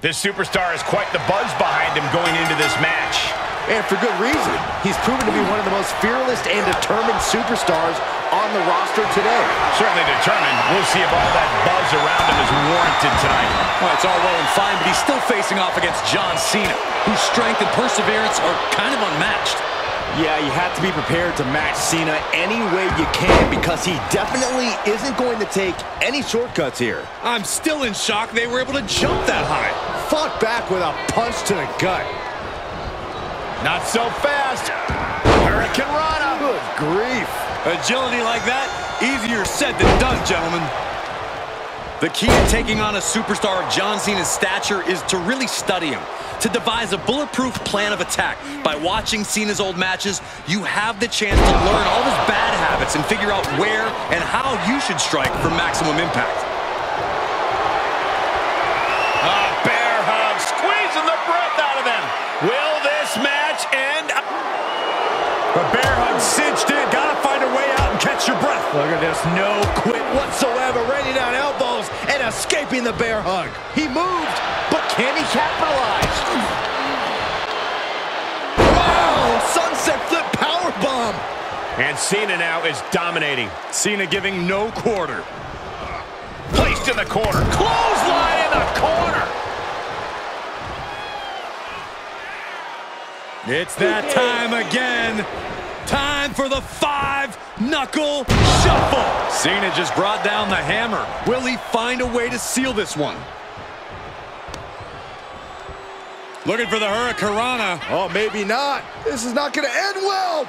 This superstar has quite the buzz behind him going into this match. And for good reason. He's proven to be one of the most fearless and determined superstars on the roster today. Certainly determined. We'll see if all that buzz around him is warranted tonight. Well, it's all well and fine, but he's still facing off against John Cena, whose strength and perseverance are kind of unmatched. Yeah, you have to be prepared to match Cena any way you can because he definitely isn't going to take any shortcuts here. I'm still in shock they were able to jump that high. Fought back with a punch to the gut. Not so fast. Hurricane Rana. Good grief. Agility like that, easier said than done, gentlemen. The key to taking on a superstar of John Cena's stature is to really study him, to devise a bulletproof plan of attack. By watching Cena's old matches, you have the chance to learn all his bad habits and figure out where and how you should strike for maximum impact. A bear hug, squeezing the breath out of them. Will this match end? The bear hug cinched in, gotta find a way out and catch your breath. Look at this, no quit whatsoever, raining down elbows and escaping the bear hug. He moved, but can he capitalize? Wow, sunset flip powerbomb. And Cena now is dominating. Cena giving no quarter. Placed in the corner. Clothesline in the corner. It's that time again. Time for the five-knuckle shuffle. Cena just brought down the hammer. Will he find a way to seal this one? Looking for the Hurricane Rana. Oh, maybe not. This is not going to end well.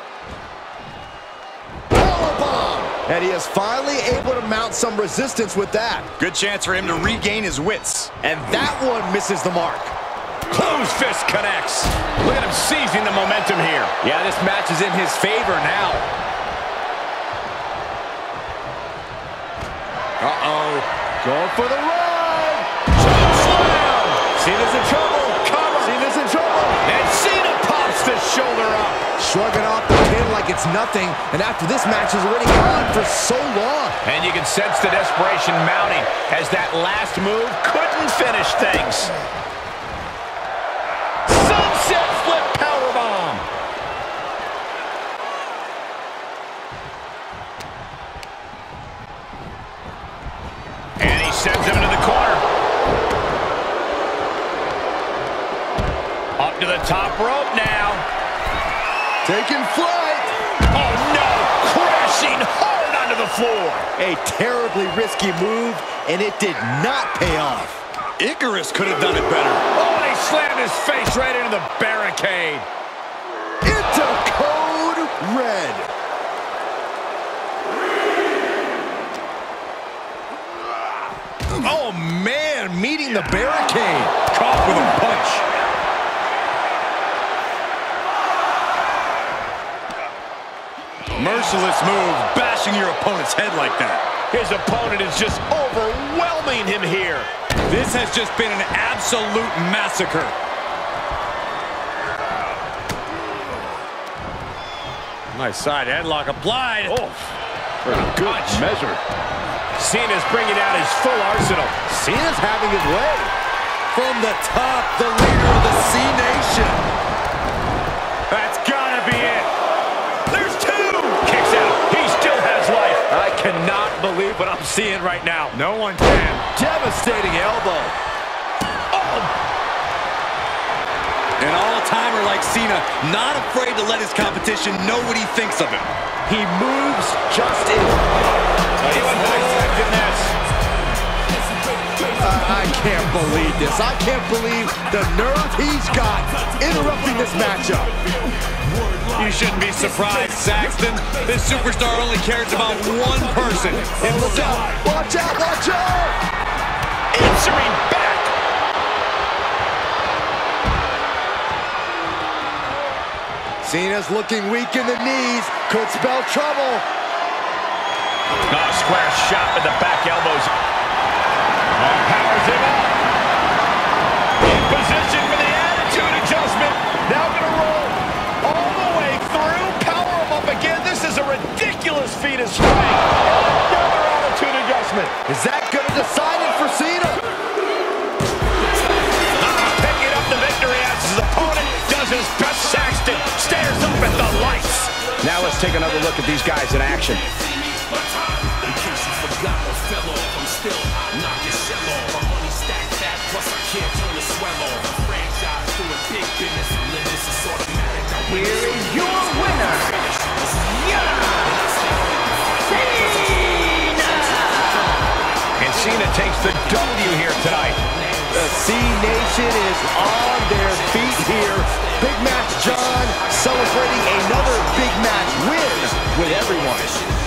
Bellabomb. And he is finally able to mount some resistance with that. Good chance for him to regain his wits. And that one misses the mark. Closed fist connects. Look at him seizing the momentum here. Yeah, this match is in his favor now. Uh-oh. Going for the run. Slam. Cena's in trouble. Shoulder up. Shrugging off the pin like it's nothing, and after this match is already gone for so long. And you can sense the desperation mounting as that last move couldn't finish things. Sunset flip powerbomb. And he sends him into the corner. Up to the top rope now. Taking flight. Oh, no. Crashing hard onto the floor. A terribly risky move, and it did not pay off. Icarus could have done it better. Oh, and he slammed his face right into the barricade. Into code red. Oh, man, meeting the barricade. Caught with a punch. Merciless move, bashing your opponent's head like that. His opponent is just overwhelming him here. This has just been an absolute massacre. Nice side headlock applied. Oh, for a good measure. Cena's bringing out his full arsenal. Cena's having his way. From the top, the leader of the Cena Nation. That's gotta be it. I cannot believe what I'm seeing right now. No one can. Devastating elbow. Oh! An all-timer like Cena, not afraid to let his competition know what he thinks of him. He moves just in. He wasn't expecting this. I can't believe this. I can't believe the nerve he's got interrupting this matchup. You shouldn't be surprised, Saxton. This superstar only cares about one person, himself. Watch out, watch out! Answering back! Cena's looking weak in the knees. Could spell trouble. Not a square shot with the back elbows. That powers him up. In position for the attitude adjustment. Now gonna roll. Ridiculous feat of strength. Another attitude adjustment. Is that going to decide it for Cena? his best. Saxton stares up at the lights. Now let's take another look at these guys in action. In case you forgot or fell off, I'm still knocking shell off. My money stacked fat, plus I can't turn the swell off. I'm franchised through a big business. I'm living this is automatic. Here is your winner, Cena! And Cena takes the W here tonight. The Cena Nation is on their feet here. Big Match John celebrating another Big Match win with everyone.